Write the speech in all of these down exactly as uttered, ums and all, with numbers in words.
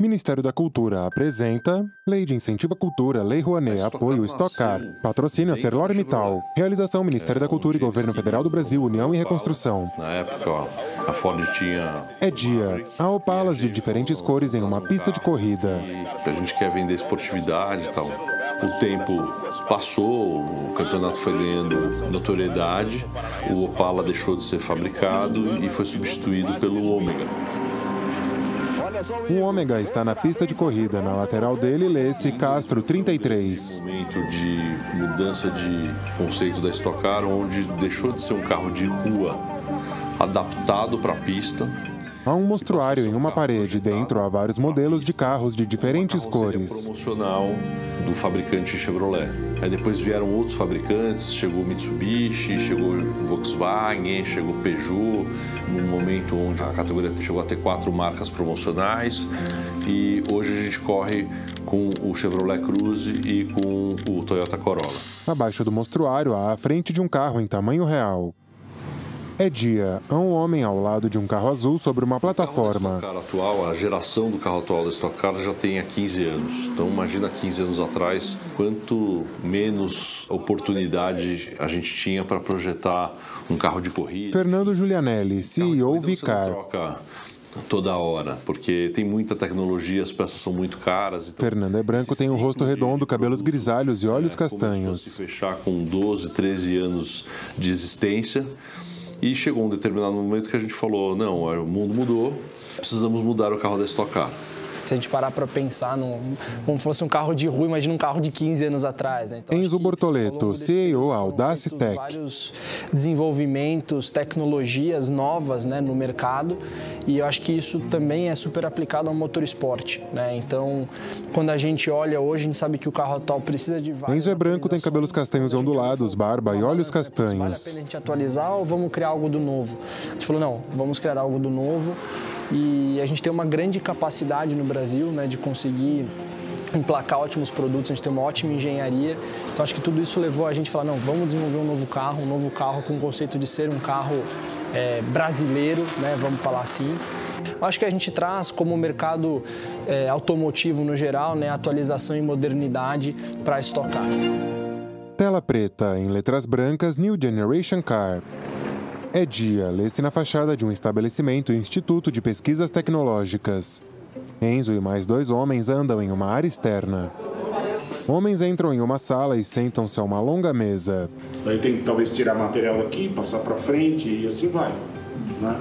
Ministério da Cultura apresenta Lei de Incentivo à Cultura, Lei Rouanet, Apoio Stock Car, Patrocínio ArcelorMittal, Realização Ministério da Cultura e Governo Federal do Brasil, União e Reconstrução. Na época, ó, a Ford tinha... É dia, há opalas de diferentes cores em uma pista de corrida. A gente quer vender esportividade e tal. O tempo passou, o campeonato foi ganhando notoriedade, o Opala deixou de ser fabricado e foi substituído pelo Ômega. O Ômega está na pista de corrida, na lateral dele lê-se Castro trinta e três. Um momento de mudança de conceito da Stock Car, onde deixou de ser um carro de rua adaptado para a pista. Há um mostruário em uma parede, dentro há vários modelos de carros de diferentes cores. Promocional do fabricante Chevrolet. Aí depois vieram outros fabricantes, chegou Mitsubishi, chegou Volkswagen, chegou Peugeot, num momento onde a categoria chegou a ter quatro marcas promocionais. E hoje a gente corre com o Chevrolet Cruze e com o Toyota Corolla. Abaixo do mostruário há a frente de um carro em tamanho real. É dia, há um homem ao lado de um carro azul sobre uma plataforma. O carro da Stock Car atual, a geração do carro atual da Stock Car já tem há quinze anos. Então imagina quinze anos atrás, quanto menos oportunidade a gente tinha para projetar um carro de corrida. Fernando Giulianelli, C E O Vicar. Toda hora, porque tem muita tecnologia, as peças são muito caras. Então, Fernando é branco, tem um rosto redondo, cabelos grisalhos e olhos é, castanhos. Começou a se fechar com doze, treze anos de existência. E chegou um determinado momento que a gente falou, não, o mundo mudou, precisamos mudar o carro da Stock Car. Se a gente parar para pensar, num, como se fosse um carro de rua, imagina um carro de quinze anos atrás. Né? Então, Enzo Bortoleto, C E O Audace Tech. Vários desenvolvimentos, tecnologias novas, né, no mercado, e eu acho que isso também é super aplicado ao motorsport. Né? Então, quando a gente olha hoje, a gente sabe que o carro atual precisa de várias... Enzo é branco, tem cabelos castanhos ondulados, barba e olhos castanhos. Vale a pena a gente atualizar ou vamos criar algo do novo? A gente falou, não, vamos criar algo do novo. E a gente tem uma grande capacidade no Brasil, né, de conseguir emplacar ótimos produtos, a gente tem uma ótima engenharia. Então, acho que tudo isso levou a gente a falar, não, vamos desenvolver um novo carro, um novo carro com o conceito de ser um carro é, brasileiro, né, vamos falar assim. Acho que a gente traz como mercado é, automotivo no geral, né, atualização e modernidade para a Stock Car. Tela preta, em letras brancas, New Generation Car. É dia, lê-se na fachada de um estabelecimento, Instituto de Pesquisas Tecnológicas. Enzo e mais dois homens andam em uma área externa. Homens entram em uma sala e sentam-se a uma longa mesa. Aí tem que talvez tirar material aqui, passar para frente e assim vai. Né?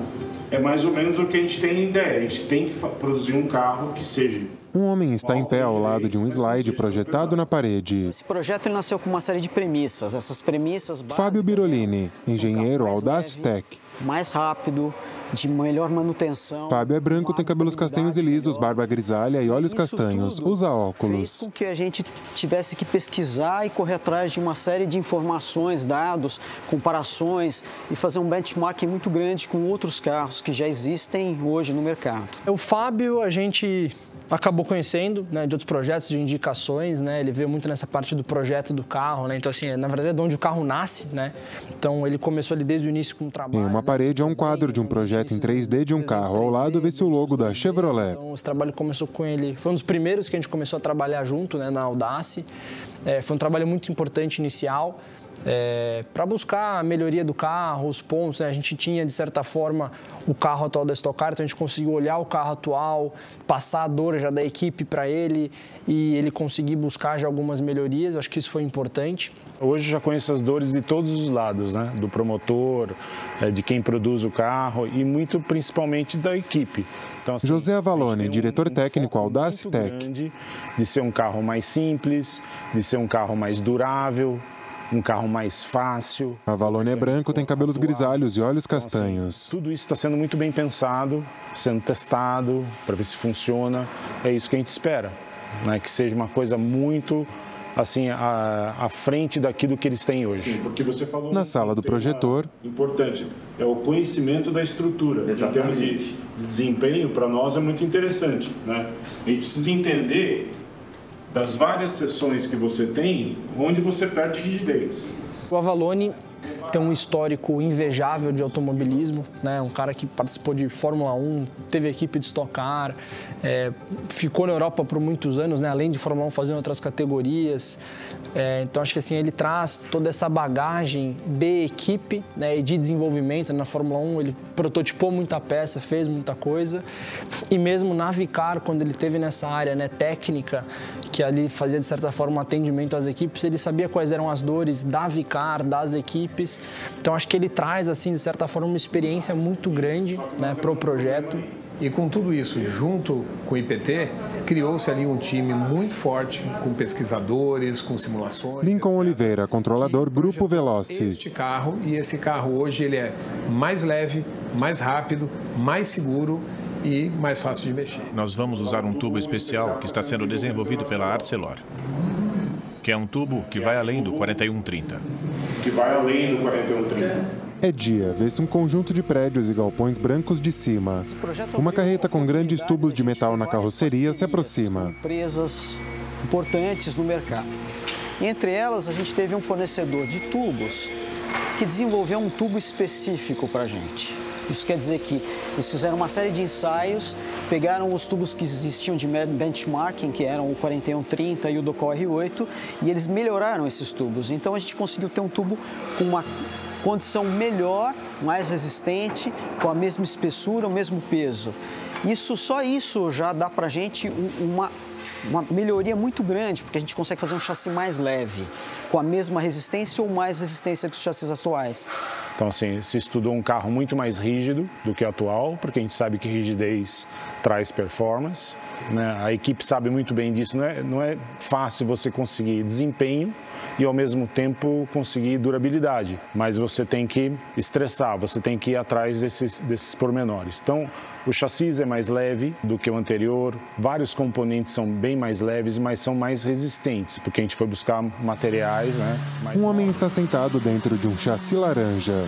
É mais ou menos o que a gente tem ideia, a gente tem que produzir um carro que seja... Um homem está em pé ao lado de um slide projetado na parede. Esse projeto nasceu com uma série de premissas. Essas premissas básicas... Fábio Birolini, engenheiro Audace Tech. Mais rápido, de melhor manutenção. Fábio é branco, tem cabelos castanhos e lisos, barba grisalha e olhos castanhos. Usa óculos. Fez com que a gente tivesse que pesquisar e correr atrás de uma série de informações, dados, comparações e fazer um benchmarking muito grande com outros carros que já existem hoje no mercado. O Fábio, a gente... acabou conhecendo, né, de outros projetos, de indicações, né? Ele veio muito nessa parte do projeto do carro, né? Então, assim, na verdade é de onde o carro nasce, né? Então, ele começou ali desde o início com um trabalho... Em uma parede, há um quadro de um projeto em três D de um carro. Ao lado, vê-se o logo da Chevrolet. Então, esse trabalho começou com ele... Foi um dos primeiros que a gente começou a trabalhar junto, né, na Audace. É, foi um trabalho muito importante inicial... É, para buscar a melhoria do carro, os pontos, né? A gente tinha, de certa forma, o carro atual da Stock Car, então a gente conseguiu olhar o carro atual, passar a dor já da equipe para ele e ele conseguir buscar já algumas melhorias. Eu acho que isso foi importante. Hoje já conheço as dores de todos os lados, né? Do promotor, de quem produz o carro e muito principalmente da equipe. Então, assim, José Avalone, um, diretor um técnico Audace Tech. De ser um carro mais simples, de ser um carro mais durável, um carro mais fácil. Avalone é branco, tem cabelos grisalhos e olhos castanhos. Tudo isso está sendo muito bem pensado, sendo testado para ver se funciona. É isso que a gente espera, né? Que seja uma coisa muito assim à, à frente daquilo que eles têm hoje. Sim, porque você falou na sala do projetor. Importante é o conhecimento da estrutura. Em termos de desempenho, para nós é muito interessante, né? A gente precisa entender das várias sessões que você tem, onde você perde rigidez. O Avalone tem um histórico invejável de automobilismo, né? Um cara que participou de Fórmula um, teve equipe de Stock Car, é, ficou na Europa por muitos anos, né? Além de Fórmula um, fazendo outras categorias. É, então, acho que assim, ele traz toda essa bagagem de equipe, né? E de desenvolvimento. Na Fórmula um, ele prototipou muita peça, fez muita coisa. E mesmo na Vicar, quando ele teve nessa área, né, técnica, que ali fazia, de certa forma, atendimento às equipes, ele sabia quais eram as dores da Vicar, das equipes. Então, acho que ele traz, assim, de certa forma, uma experiência muito grande, né, para o projeto. E com tudo isso, junto com o I P T, criou-se ali um time muito forte, com pesquisadores, com simulações. Lincoln etcétera Oliveira, controlador, Grupo Veloci. Este carro, e esse carro hoje ele é mais leve, mais rápido, mais seguro e mais fácil de mexer. Nós vamos usar um tubo especial que está sendo desenvolvido pela Arcelor, que é um tubo que vai além do quarenta e um trinta. Que vai além do quarenta e um trinta. É dia, vê-se um conjunto de prédios e galpões brancos de cima. Uma carreta com grandes tubos de metal na carroceria se aproxima. Empresas importantes no mercado. Entre elas, a gente teve um fornecedor de tubos que desenvolveu um tubo específico para a gente. Isso quer dizer que eles fizeram uma série de ensaios, pegaram os tubos que existiam de benchmarking, que eram o quarenta e um trinta e o Docol R oito, e eles melhoraram esses tubos. Então, a gente conseguiu ter um tubo com uma condição melhor, mais resistente, com a mesma espessura, o mesmo peso. Isso, só isso já dá para a gente uma... uma melhoria muito grande, porque a gente consegue fazer um chassi mais leve, com a mesma resistência ou mais resistência que os chassis atuais. Então, assim, se estudou um carro muito mais rígido do que o atual, porque a gente sabe que rigidez traz performance, né? A equipe sabe muito bem disso, não é, não é fácil você conseguir desempenho e, ao mesmo tempo, conseguir durabilidade, mas você tem que estressar, você tem que ir atrás desses, desses pormenores. Então, o chassi é mais leve do que o anterior, vários componentes são bem mais leves, mas são mais resistentes, porque a gente foi buscar materiais, né? Um homem está sentado dentro de um chassi laranja.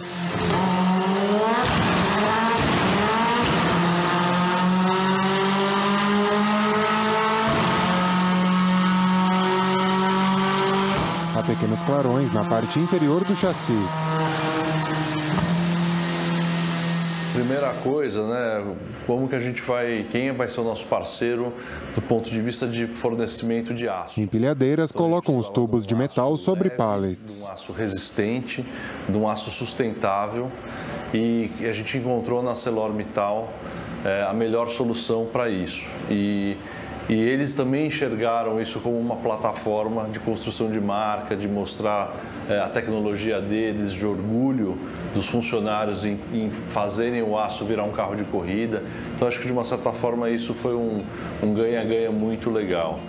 Há pequenos clarões na parte inferior do chassi. Primeira coisa, né, como que a gente vai, quem vai ser o nosso parceiro do ponto de vista de fornecimento de aço. Empilhadeiras então, colocam os tubos de, um de metal sobre pallets. De um aço resistente, de um aço sustentável, e a gente encontrou na ArcelorMittal é, a melhor solução para isso. E, e eles também enxergaram isso como uma plataforma de construção de marca, de mostrar a tecnologia deles, de orgulho dos funcionários em, em fazerem o aço virar um carro de corrida. Então, acho que, de uma certa forma, isso foi um ganha-ganha um muito legal.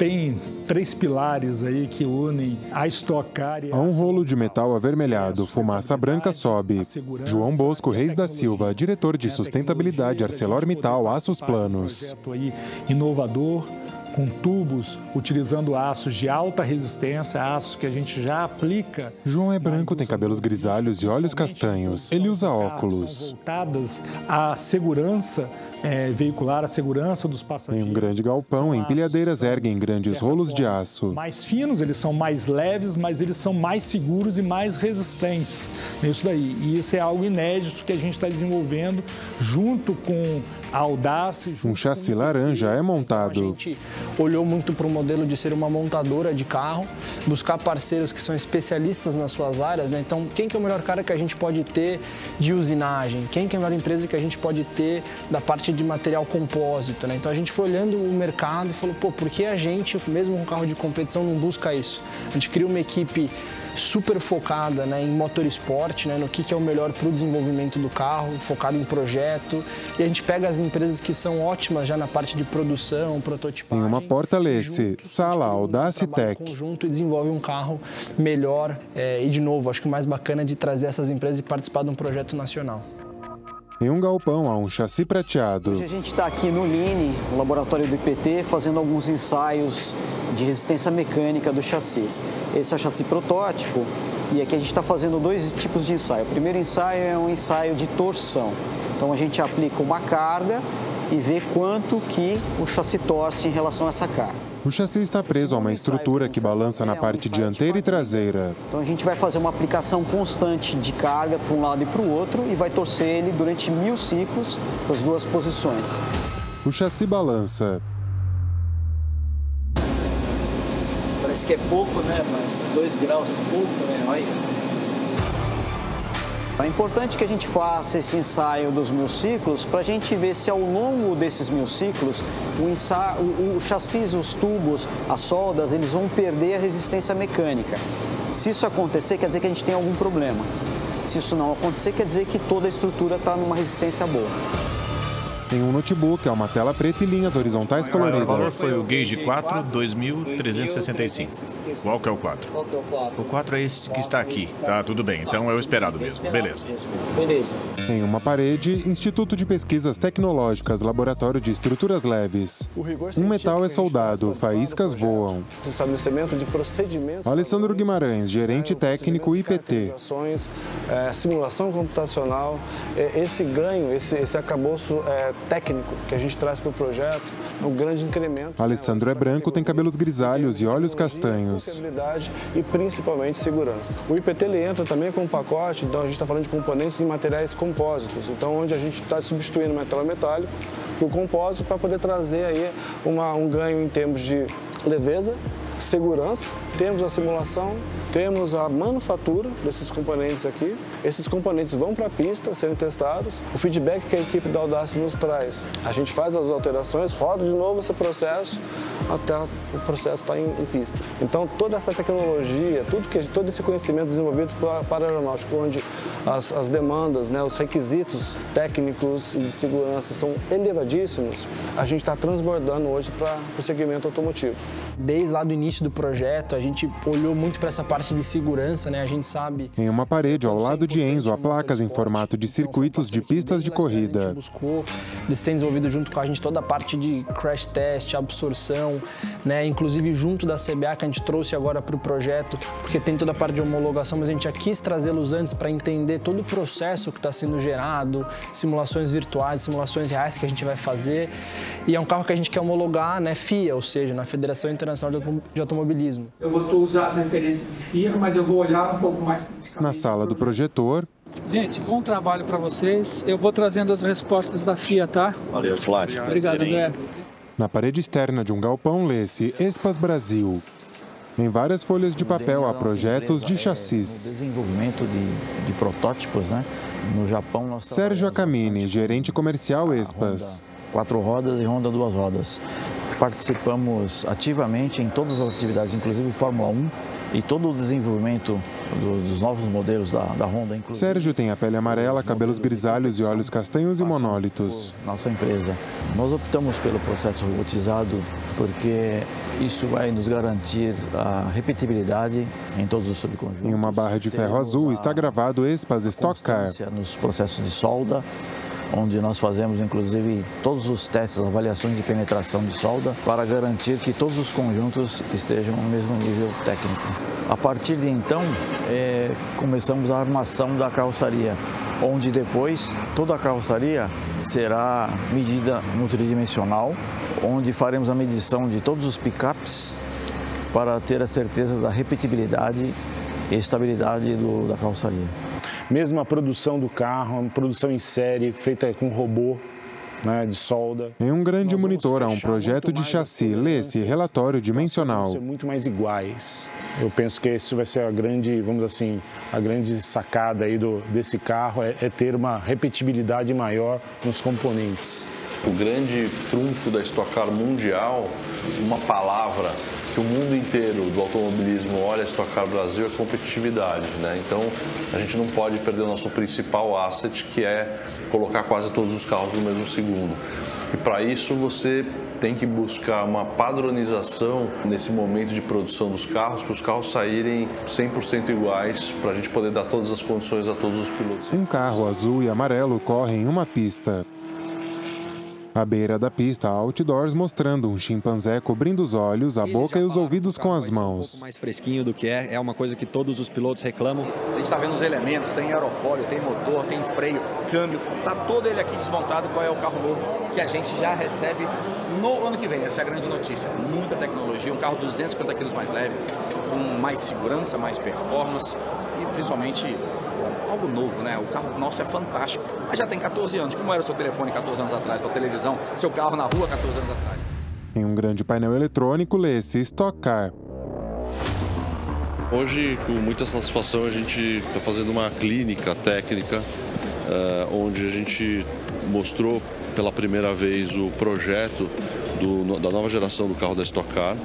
Tem três pilares aí que unem a Stock Car e a... Há um rolo de metal avermelhado, fumaça branca sobe. João Bosco Reis da Silva, diretor de sustentabilidade ArcelorMittal Aços Planos. Um projeto aí inovador, com tubos utilizando aços de alta resistência, aços que a gente já aplica. João é branco, tem cabelos grisalhos e olhos castanhos. Ele usa óculos. São voltadas à segurança é, veicular, à segurança dos passageiros. Em um grande galpão, empilhadeiras erguem grandes rolos de aço. Mais finos, eles são mais leves, mas eles são mais seguros e mais resistentes. Isso daí. E isso é algo inédito que a gente está desenvolvendo junto com a Audace. Um chassi laranja é montado. Olhou muito para o modelo de ser uma montadora de carro, buscar parceiros que são especialistas nas suas áreas, né? Então, quem que é o melhor cara que a gente pode ter de usinagem? Quem que é a melhor empresa que a gente pode ter da parte de material compósito, né? Então, a gente foi olhando o mercado e falou, pô, por que a gente, mesmo com um carro de competição, não busca isso? A gente cria uma equipe super focada, né, em motorsport, né, no que, que é o melhor para o desenvolvimento do carro, focado em projeto. E a gente pega as empresas que são ótimas já na parte de produção, prototipagem. Tem uma porta-lesse, sala Audace Tech. Conjunto e desenvolve um carro melhor é, e, de novo, acho que o mais bacana é de trazer essas empresas e participar de um projeto nacional. Em um galpão, há um chassi prateado. Hoje a gente está aqui no Line, no laboratório do I P T, fazendo alguns ensaios de resistência mecânica dos chassis. Esse é o chassi protótipo e aqui a gente está fazendo dois tipos de ensaio. O primeiro ensaio é um ensaio de torção. Então a gente aplica uma carga e ver quanto que o chassi torce em relação a essa carga. O chassi está preso a uma estrutura que balança na parte dianteira e traseira. Então a gente vai fazer uma aplicação constante de carga para um lado e para o outro e vai torcer ele durante mil ciclos para as duas posições. O chassi balança. Parece que é pouco, né? Mas dois graus é pouco, né? Olha. É importante que a gente faça esse ensaio dos mil ciclos para a gente ver se ao longo desses mil ciclos o, ensaio, o, o chassis, os tubos, as soldas, eles vão perder a resistência mecânica. Se isso acontecer, quer dizer que a gente tem algum problema. Se isso não acontecer, quer dizer que toda a estrutura está numa resistência boa. Tem um notebook, é uma tela preta e linhas horizontais coloridas. O valor foi o Gauge quatro, dois mil trezentos e sessenta e cinco. Qual que é o quatro? O quatro é esse que está aqui. Tá, tudo bem. Então é o esperado mesmo. Beleza. Beleza. Em uma parede, Instituto de Pesquisas Tecnológicas, Laboratório de Estruturas Leves. Um metal é soldado, faíscas voam. Estabelecimento de procedimentos... Alessandro Guimarães, gerente técnico I P T. Simulação computacional, esse ganho, esse, esse acabouço... É, técnico que a gente traz para o projeto, um grande incremento. Alessandro é branco, tem cabelos grisalhos e olhos castanhos. E principalmente segurança. O I P T ele entra também com um pacote, então a gente está falando de componentes e materiais compósitos, então onde a gente está substituindo o metal metálico por compósito para poder trazer aí uma, um ganho em termos de leveza, segurança, temos a simulação, temos a manufatura desses componentes aqui. Esses componentes vão para a pista, sendo testados. O feedback que a equipe da Audace nos traz, a gente faz as alterações, roda de novo esse processo até o processo estar em, em pista. Então, toda essa tecnologia, tudo que, todo esse conhecimento desenvolvido para a aeronáutica, onde as, as demandas, né, os requisitos técnicos e de segurança são elevadíssimos, a gente está transbordando hoje para o segmento automotivo. Desde lá do início do projeto, a gente olhou muito para essa parte de segurança, né? A gente sabe... Em uma parede, ao lado de Enzo, há placas em formato de circuitos de pistas de corrida. A gente buscou, eles têm desenvolvido junto com a gente toda a parte de crash test, absorção, né? Inclusive junto da C B A, que a gente trouxe agora para o projeto, porque tem toda a parte de homologação, mas a gente já quis trazê-los antes para entender todo o processo que está sendo gerado, simulações virtuais, simulações reais que a gente vai fazer. E é um carro que a gente quer homologar, né? F I A, ou seja, na Federação Internacional de Automobilismo. Eu vou usar as referências de F I A, mas eu vou olhar um pouco mais criticamente. Na sala do projetor... Gente, bom trabalho para vocês. Eu vou trazendo as respostas da F I A, tá? Valeu, Flávio. Obrigado, André. Na parede externa de um galpão, lê-se Espas Brasil. Em várias folhas de papel há projetos de chassis. É, desenvolvimento de, de protótipos, né? No Japão... Nós Sérgio Akamini, gerente comercial Espas. Honda, quatro rodas e Honda duas rodas. Participamos ativamente em todas as atividades, inclusive Fórmula um e todo o desenvolvimento dos novos modelos da, da Honda. Inclusive. Sérgio tem a pele amarela, cabelos grisalhos e olhos castanhos e monólitos. Nossa empresa. Nós optamos pelo processo robotizado porque isso vai nos garantir a repetibilidade em todos os subconjuntos. Em uma barra de ferro azul está gravado Espas Stock Car. Nos processos de solda, onde nós fazemos, inclusive, todos os testes, avaliações de penetração de solda para garantir que todos os conjuntos estejam no mesmo nível técnico. A partir de então, é, começamos a armação da carroçaria, onde depois toda a carroçaria será medida no tridimensional, onde faremos a medição de todos os picapes para ter a certeza da repetibilidade e estabilidade do, da carroçaria. Mesmo a produção do carro, a produção em série, feita com robô, né, de solda. Em um grande monitor há um projeto de chassi, lê-se relatório dimensional. Vão ser muito mais iguais. Eu penso que isso vai ser a grande, vamos assim, a grande sacada aí do, desse carro, é, é ter uma repetibilidade maior nos componentes. O grande trunfo da Stock Car mundial, uma palavra que o mundo inteiro do automobilismo olha Stock Car Brasil, é competitividade, né? Então, a gente não pode perder o nosso principal asset, que é colocar quase todos os carros no mesmo segundo. E para isso, você tem que buscar uma padronização nesse momento de produção dos carros, para os carros saírem cem por cento iguais, para a gente poder dar todas as condições a todos os pilotos. Um carro azul e amarelo corre em uma pista. à beira da pista, há outdoors mostrando um chimpanzé cobrindo os olhos, a boca e os ouvidos com as mãos. Um pouco mais fresquinho do que é, é uma coisa que todos os pilotos reclamam. A gente está vendo os elementos, tem aerofólio, tem motor, tem freio, câmbio, está todo ele aqui desmontado, qual é o carro novo que a gente já recebe no ano que vem. Essa é a grande notícia, muita tecnologia, um carro duzentos e cinquenta quilos mais leve, com mais segurança, mais performance e principalmente algo novo, né? O carro nosso é fantástico, mas já tem quatorze anos. Como era o seu telefone quatorze anos atrás, sua televisão, seu carro na rua quatorze anos atrás? Em um grande painel eletrônico, lê-se Stock Car. Hoje, com muita satisfação, a gente está fazendo uma clínica técnica, uh, onde a gente mostrou pela primeira vez o projeto do, da nova geração do carro da Stock Car.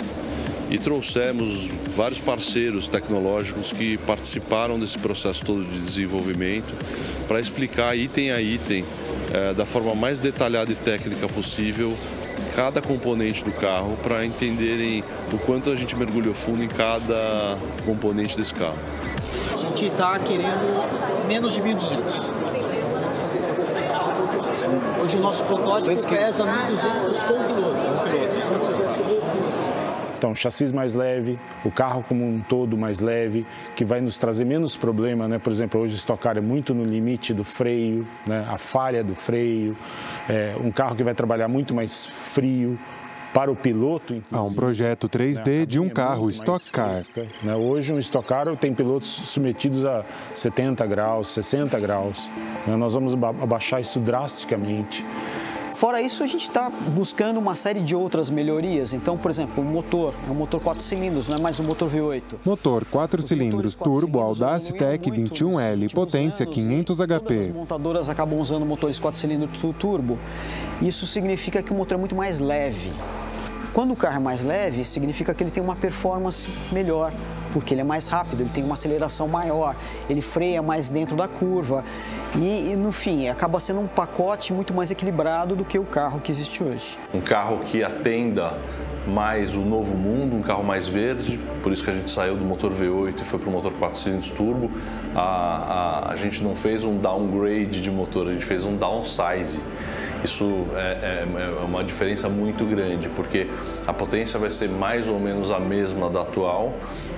E trouxemos vários parceiros tecnológicos que participaram desse processo todo de desenvolvimento para explicar item a item, eh, da forma mais detalhada e técnica possível, cada componente do carro, para entenderem o quanto a gente mergulhou fundo em cada componente desse carro. A gente está querendo menos de mil e duzentos. Hoje o nosso protótipo pesa mil e duzentos com o piloto. Então, o chassi mais leve, o carro como um todo mais leve, que vai nos trazer menos problema, né? Por exemplo, hoje o Stock Car é muito no limite do freio, né? A falha do freio, é um carro que vai trabalhar muito mais frio para o piloto, inclusive. Há um projeto três D, né, de um é carro Stock Car. Fresca, né? Hoje um Stock Car tem pilotos submetidos a setenta graus, sessenta graus. Né? Nós vamos abaixar isso drasticamente. Fora isso, a gente está buscando uma série de outras melhorias. Então, por exemplo, o motor, é um motor quatro cilindros, não é mais um motor V oito. Motor quatro cilindros turbo Audace Tech vinte e um L, potência quinhentos H P. Todas as montadoras acabam usando motores quatro cilindros turbo. Isso significa que o motor é muito mais leve. Quando o carro é mais leve, significa que ele tem uma performance melhor, porque ele é mais rápido, ele tem uma aceleração maior, ele freia mais dentro da curva e, e no fim, acaba sendo um pacote muito mais equilibrado do que o carro que existe hoje. Um carro que atenda mais o novo mundo, um carro mais verde, por isso que a gente saiu do motor V oito e foi para o motor quatro cilindros turbo. A, a, a gente não fez um downgrade de motor, a gente fez um downsize. Isso é, é, é uma diferença muito grande, porque a potência vai ser mais ou menos a mesma da atual,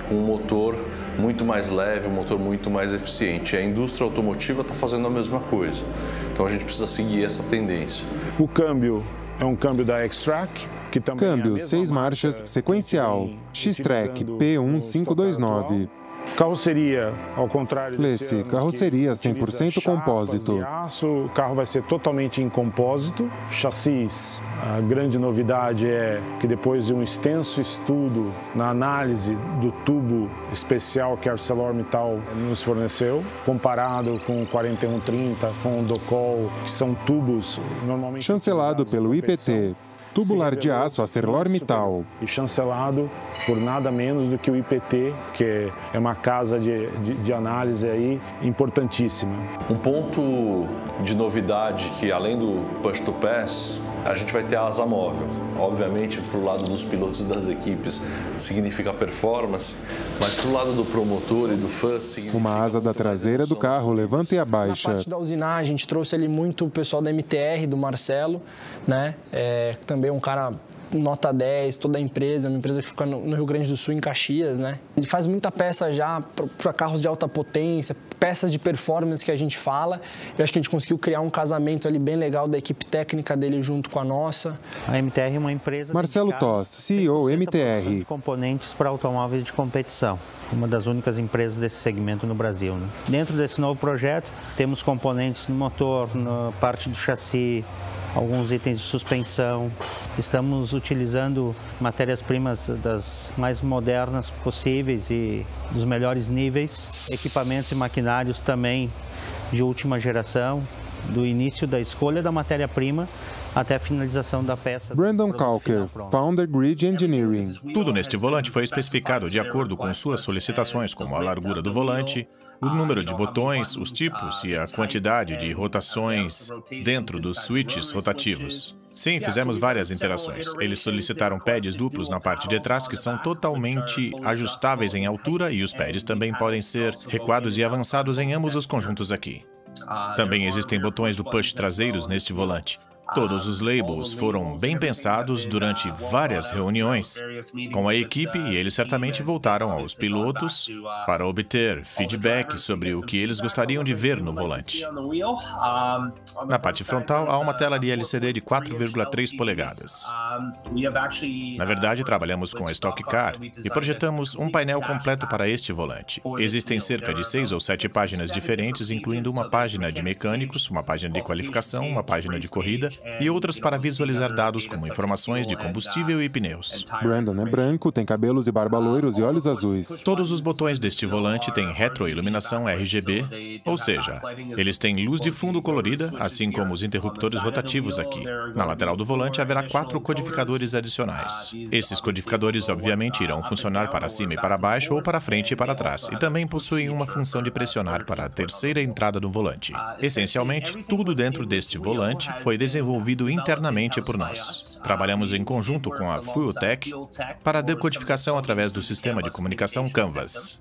com um motor muito mais leve, um motor muito mais eficiente. E a indústria automotiva está fazendo a mesma coisa, então a gente precisa seguir essa tendência. O câmbio é um câmbio da X-Track, que também câmbio é seis marchas sequencial, X-Track P um cinco dois nove. Carroceria, ao contrário desse carroceria cem por cento compósito. Aço, o carro vai ser totalmente em compósito. Chassis, a grande novidade é que depois de um extenso estudo na análise do tubo especial que a ArcelorMittal nos forneceu, comparado com o quarenta e um trinta, com o Docol, que são tubos normalmente... Chancelado pelo I P T. Tubular de aço ArcelorMittal. E chancelado por nada menos do que o I P T, que é uma casa de, de, de análise aí importantíssima. Um ponto de novidade que, além do push to pass, a gente vai ter a asa móvel. Obviamente, para o lado dos pilotos e das equipes significa performance, mas para o lado do promotor e do fã significa... Uma asa da traseira do carro levanta e abaixa. Na parte da usinagem, a gente trouxe ali muito o pessoal da M T R, do Marcelo, né? É, também um cara nota dez, toda a empresa, uma empresa que fica no Rio Grande do Sul, em Caxias, né? Ele faz muita peça já para carros de alta potência, peças de performance que a gente fala. Eu acho que a gente conseguiu criar um casamento ali bem legal da equipe técnica dele junto com a nossa. A M T R é uma empresa... Marcelo Tosta, C E O M T R. Componentes para automóveis de competição. Uma das únicas empresas desse segmento no Brasil, né? Dentro desse novo projeto, temos componentes no motor, na parte do chassi, alguns itens de suspensão. Estamos utilizando matérias-primas das mais modernas possíveis e dos melhores níveis. Equipamentos e maquinários também de última geração, do início da escolha da matéria-prima até a finalização da peça. Brandon Calker, founder Grid Engineering. Tudo neste volante foi especificado de acordo com suas solicitações, como a largura do volante, o número de botões, os tipos e a quantidade de rotações dentro dos switches rotativos. Sim, fizemos várias interações. Eles solicitaram pads duplos na parte de trás que são totalmente ajustáveis em altura e os pads também podem ser recuados e avançados em ambos os conjuntos aqui. Também existem botões do push traseiros neste volante. Todos os labels foram bem pensados durante várias reuniões com a equipe e eles certamente voltaram aos pilotos para obter feedback sobre o que eles gostariam de ver no volante. Na parte frontal, há uma tela de L C D de quatro vírgula três polegadas. Na verdade, trabalhamos com a Stock Car e projetamos um painel completo para este volante. Existem cerca de seis ou sete páginas diferentes, incluindo uma página de mecânicos, uma página de qualificação, uma página de corrida e outras para visualizar dados como informações de combustível e pneus. Brandon é branco, tem cabelos e barba loiros e olhos azuis. Todos os botões deste volante têm retroiluminação R G B, ou seja, eles têm luz de fundo colorida, assim como os interruptores rotativos aqui. Na lateral do volante haverá quatro codificadores adicionais. Esses codificadores, obviamente, irão funcionar para cima e para baixo ou para frente e para trás, e também possuem uma função de pressionar para a terceira entrada do volante. Essencialmente, tudo dentro deste volante foi desenvolvido internamente por nós. Trabalhamos em conjunto com a FuelTech para a decodificação através do sistema de comunicação Canvas.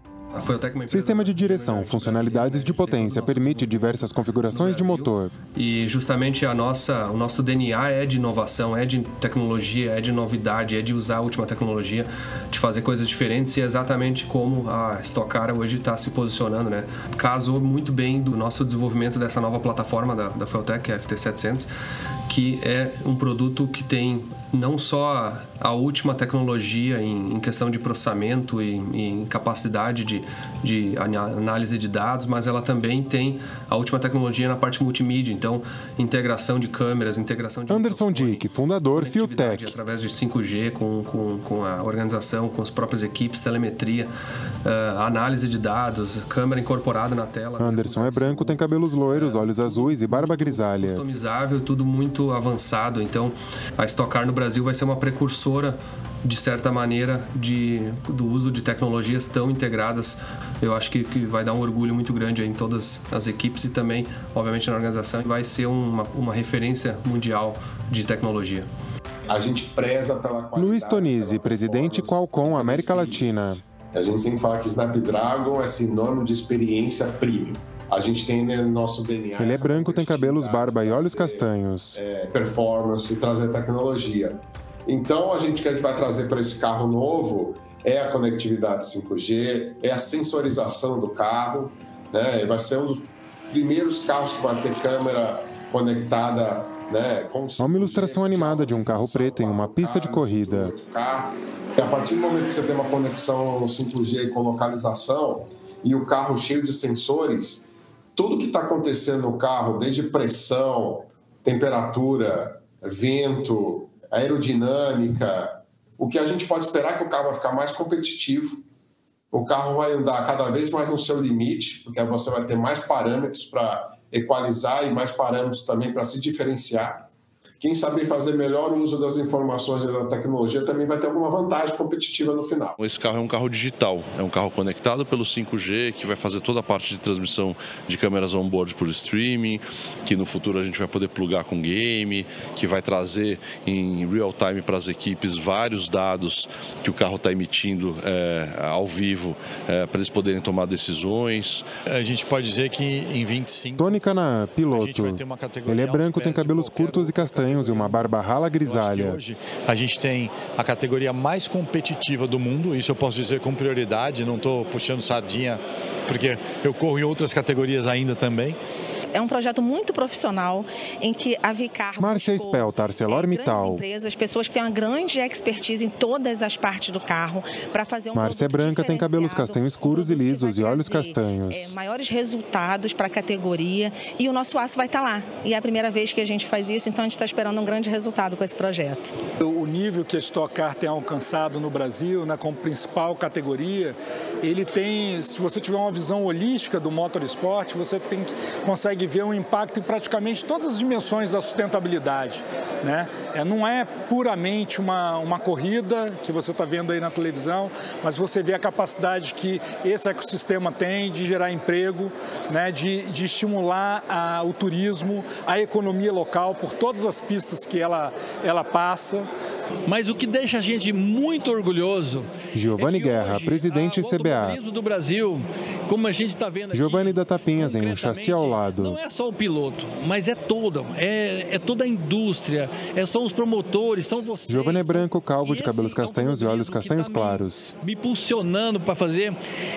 Sistema de direção, funcionalidades de potência, permite diversas configurações de motor. E justamente a nossa, o nosso D N A é de inovação, é de tecnologia, é de novidade, é de usar a última tecnologia, de fazer coisas diferentes, e é exatamente como a Stock Car hoje está se posicionando, né? Casou muito bem do nosso desenvolvimento dessa nova plataforma da, da FuelTech, a F T setecentos, que é um produto que tem não só a última tecnologia em questão de processamento e em capacidade de, de análise de dados, mas ela também tem a última tecnologia na parte multimídia, então integração de câmeras, integração de... Anderson Dick, fundador FuelTech. Através de cinco G, com, com, com a organização, com as próprias equipes, telemetria, uh, análise de dados, câmera incorporada na tela. Anderson é branco, tem cabelos loiros, olhos azuis e barba grisalha. Customizável, tudo muito avançado, então a Stock Car no Brasil Brasil vai ser uma precursora, de certa maneira, de, do uso de tecnologias tão integradas. Eu acho que, que vai dar um orgulho muito grande aí em todas as equipes e também, obviamente, na organização. Vai ser uma, uma referência mundial de tecnologia. A gente preza pela qualidade... Luiz Tonizzi, presidente Qualcomm América Latina. A gente sempre fala que Snapdragon é sinônimo de experiência premium. A gente tem no nosso D N A... Ele é branco, tem cabelos, barba e olhos castanhos. É, performance, trazer tecnologia. Então, a gente, que a gente vai trazer para esse carro novo é a conectividade cinco G, é a sensorização do carro, né? Vai ser um dos primeiros carros que vai ter câmera conectada, né? Com cinco G. Há uma ilustração animada de um carro preto em uma pista de corrida. E a partir do momento que você tem uma conexão cinco G com localização e o carro cheio de sensores... Tudo que está acontecendo no carro, desde pressão, temperatura, vento, aerodinâmica, o que a gente pode esperar é que o carro vai ficar mais competitivo, o carro vai andar cada vez mais no seu limite, porque você vai ter mais parâmetros para equalizar e mais parâmetros também para se diferenciar. Quem saber fazer melhor o uso das informações e da tecnologia também vai ter alguma vantagem competitiva no final. Esse carro é um carro digital, é um carro conectado pelo cinco G, que vai fazer toda a parte de transmissão de câmeras on-board por streaming, que no futuro a gente vai poder plugar com game, que vai trazer em real-time para as equipes vários dados que o carro está emitindo é, ao vivo, é, para eles poderem tomar decisões. A gente pode dizer que em vinte e cinco... Tony Canaã, piloto. Ele é branco, tem cabelos curtos e castanhos e uma barba rala grisalha. Hoje a gente tem a categoria mais competitiva do mundo, isso eu posso dizer com prioridade, não estou puxando sardinha, porque eu corro em outras categorias ainda também. É um projeto muito profissional em que a Vicar... Márcia Spell, ArcelorMittal. Empresas, pessoas que têm uma grande expertise em todas as partes do carro para fazer um... Márcia é branca, tem cabelos castanhos escuros e lisos e olhos castanhos. É, maiores resultados para a categoria, e o nosso aço vai estar lá. E é a primeira vez que a gente faz isso, então a gente está esperando um grande resultado com esse projeto. O nível que a Stock Car tem alcançado no Brasil, na como principal categoria, ele tem... Se você tiver uma visão holística do motorsport, você tem, consegue ver um impacto em praticamente todas as dimensões da sustentabilidade, né? É, não é puramente uma, uma corrida que você está vendo aí na televisão, mas você vê a capacidade que esse ecossistema tem de gerar emprego, né, de, de estimular a, o turismo, a economia local, por todas as pistas que ela, ela passa. Mas o que deixa a gente muito orgulhoso... Giovanni é Guerra, hoje, presidente C B A. Do Brasil, como a gente está vendo aqui... Giovanni da Tapinhas, em um chassi ao lado. Não é só o piloto, mas é toda, é, é toda a indústria, é, são os promotores, são vocês... Giovanni é branco, calvo, de cabelos castanhos e olhos castanhos claros. Me impulsionando para fazer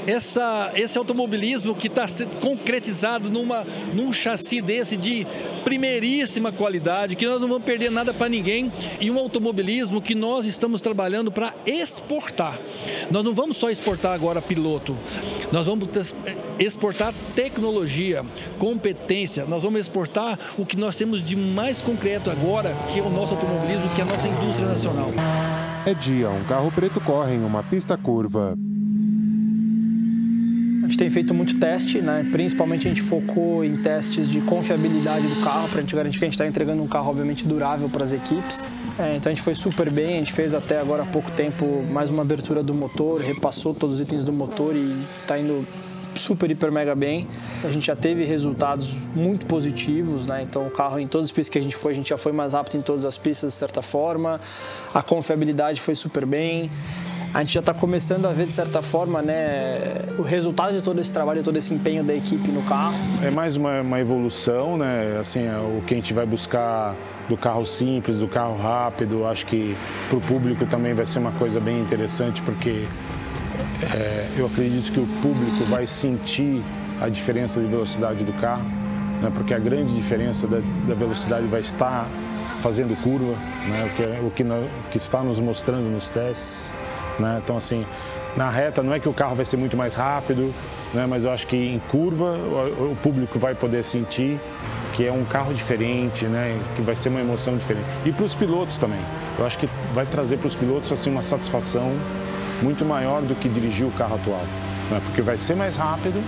essa, esse automobilismo que está concretizado numa, num chassi desse de primeiríssima qualidade, que nós não vamos perder nada para ninguém, e um automobilismo que nós estamos trabalhando para exportar. Nós não vamos só exportar agora piloto, nós vamos exportar tecnologia, competência, nós vamos exportar o que nós temos de mais concreto agora, que é o nosso automobilismo, que é a nossa indústria nacional. É dia, um carro preto corre em uma pista curva. A gente tem feito muito teste, né? Principalmente a gente focou em testes de confiabilidade do carro, para a gente garantir que a gente está entregando um carro, obviamente, durável para as equipes. É, então a gente foi super bem, a gente fez até agora há pouco tempo mais uma abertura do motor, repassou todos os itens do motor e está indo super, hiper, mega bem. A gente já teve resultados muito positivos, né? Então o carro, em todas as pistas que a gente foi, a gente já foi mais rápido em todas as pistas, de certa forma. A confiabilidade foi super bem. A gente já está começando a ver, de certa forma, né, o resultado de todo esse trabalho, todo esse empenho da equipe no carro. É mais uma, uma evolução, né? Assim, o que a gente vai buscar do carro simples, do carro rápido, acho que para o público também vai ser uma coisa bem interessante, porque é, eu acredito que o público vai sentir a diferença de velocidade do carro, né? Porque a grande diferença da, da velocidade vai estar fazendo curva, né? o, que, o, que na, o que está nos mostrando nos testes. Né? Então, assim, na reta não é que o carro vai ser muito mais rápido, né? Mas eu acho que em curva o, o público vai poder sentir que é um carro diferente, né? Que vai ser uma emoção diferente. E para os pilotos também. Eu acho que vai trazer para os pilotos assim, uma satisfação muito maior do que dirigir o carro atual, né? Porque vai ser mais rápido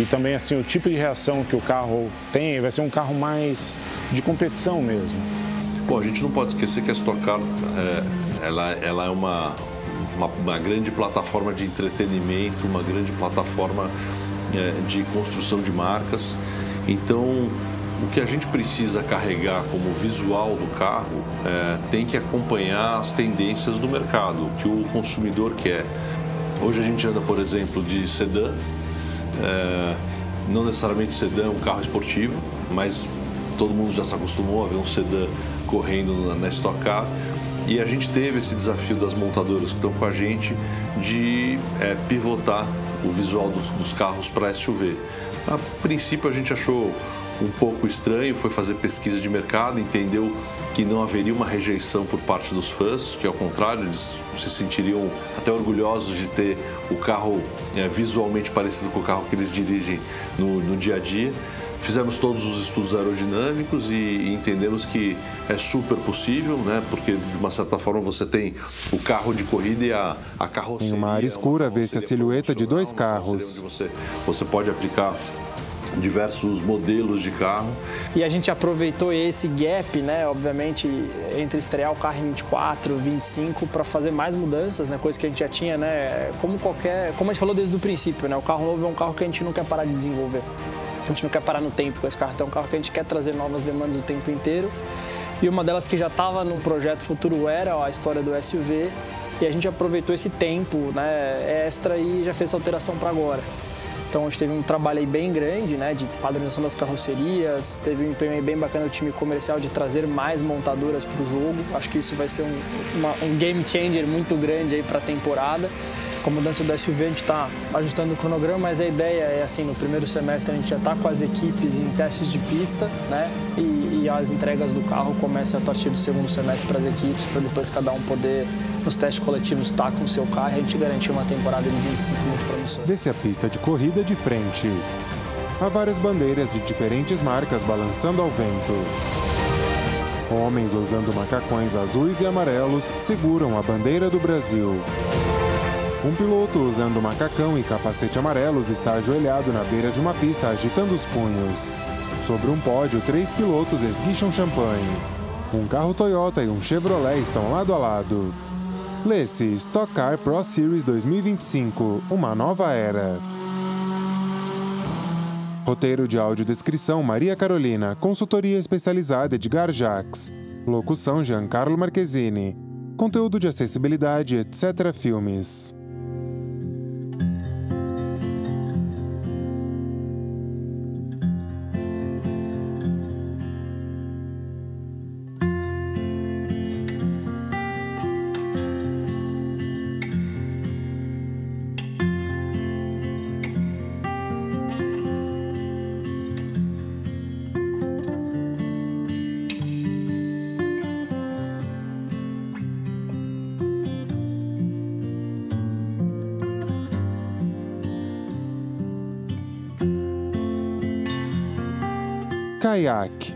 e também assim, o tipo de reação que o carro tem vai ser um carro mais de competição mesmo. Bom, a gente não pode esquecer que a Stock Car é, ela, ela é uma... Uma, uma grande plataforma de entretenimento, uma grande plataforma é, de construção de marcas. Então, o que a gente precisa carregar como visual do carro é, tem que acompanhar as tendências do mercado, que o consumidor quer. Hoje a gente anda, por exemplo, de sedã, é, não necessariamente sedã é um carro esportivo, mas todo mundo já se acostumou a ver um sedã correndo na, na Stock Car. E a gente teve esse desafio das montadoras que estão com a gente de é, pivotar o visual dos, dos carros para S U V. A princípio a gente achou um pouco estranho, foi fazer pesquisa de mercado, entendeu que não haveria uma rejeição por parte dos fãs, que ao contrário, eles se sentiriam até orgulhosos de ter o carro é, visualmente parecido com o carro que eles dirigem no, no dia a dia. Fizemos todos os estudos aerodinâmicos e entendemos que é super possível, né? Porque, de uma certa forma, você tem o carro de corrida e a, a carroceria. Em uma área escura, vê-se a silhueta de dois carros. Você, você pode aplicar diversos modelos de carro. E a gente aproveitou esse gap, né, obviamente, entre estrear o carro em vinte e quatro, vinte e cinco, para fazer mais mudanças, né, coisa que a gente já tinha, né, como qualquer, como a gente falou desde o princípio, né, o carro novo é um carro que a gente não quer parar de desenvolver. A gente não quer parar no tempo com esse carro, então é um carro que a gente quer trazer novas demandas o tempo inteiro. E uma delas que já estava no projeto futuro era a história do S U V, e a gente aproveitou esse tempo, né, extra e já fez essa alteração para agora. Então a gente teve um trabalho aí bem grande, né, de padronização das carrocerias, teve um empenho aí bem bacana do time comercial de trazer mais montadoras para o jogo. Acho que isso vai ser um, uma, um game changer muito grande aí para a temporada. Com a mudança do S U V a gente está ajustando o cronograma, mas a ideia é assim, no primeiro semestre a gente já está com as equipes em testes de pista, né, e, e as entregas do carro começam a partir do segundo semestre para as equipes, para depois cada um poder... Nos testes coletivos está com o seu carro, a gente garantiu uma temporada de vinte e cinco muito promissora. Vê-se a pista de corrida de frente. Há várias bandeiras de diferentes marcas balançando ao vento. Homens usando macacões azuis e amarelos seguram a bandeira do Brasil. Um piloto usando macacão e capacete amarelos está ajoelhado na beira de uma pista agitando os punhos. Sobre um pódio, três pilotos esguicham champanhe. Um carro Toyota e um Chevrolet estão lado a lado. Lê-se Stock Car Pro Series dois mil e vinte e cinco, uma nova era. Roteiro de audiodescrição Maria Carolina, consultoria especializada Edgar Jax. Locução Giancarlo Marquezini. Conteúdo de acessibilidade, etcétera. Filmes. Caiaque.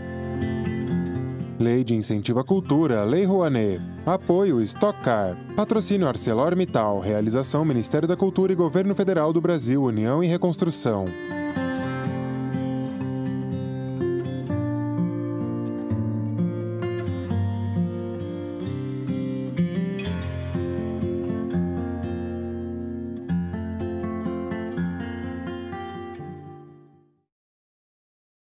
Lei de Incentivo à Cultura, Lei Rouanet. Apoio Stock Car. Patrocínio ArcelorMittal. Realização Ministério da Cultura e Governo Federal do Brasil, União e Reconstrução.